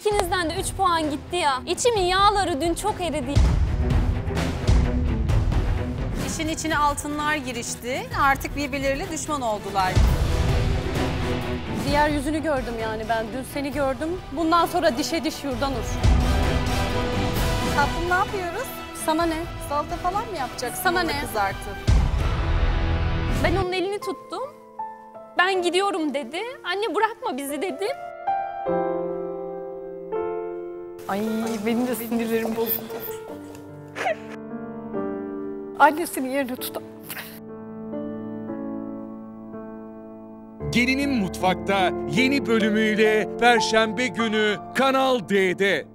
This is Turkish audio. İkinizden de 3 puan gitti ya. İçimin yağları dün çok eridi. İşin içine altınlar girişti. Artık birbirleriyle düşman oldular. Diğer yüzünü gördüm yani ben. Dün seni gördüm. Bundan sonra dişe diş Yurdanur. Tatlım ne yapıyoruz? Sana ne? Salata falan mı yapacaksın? Sana ne? Kızartı. Ben onun elini tuttum. Ben gidiyorum dedi. Anne bırakma bizi dedim. Ay benim de sinirlerim bozuldu. Annesini yerine tutam. Gelinim Mutfakta yeni bölümüyle Perşembe günü Kanal D'de.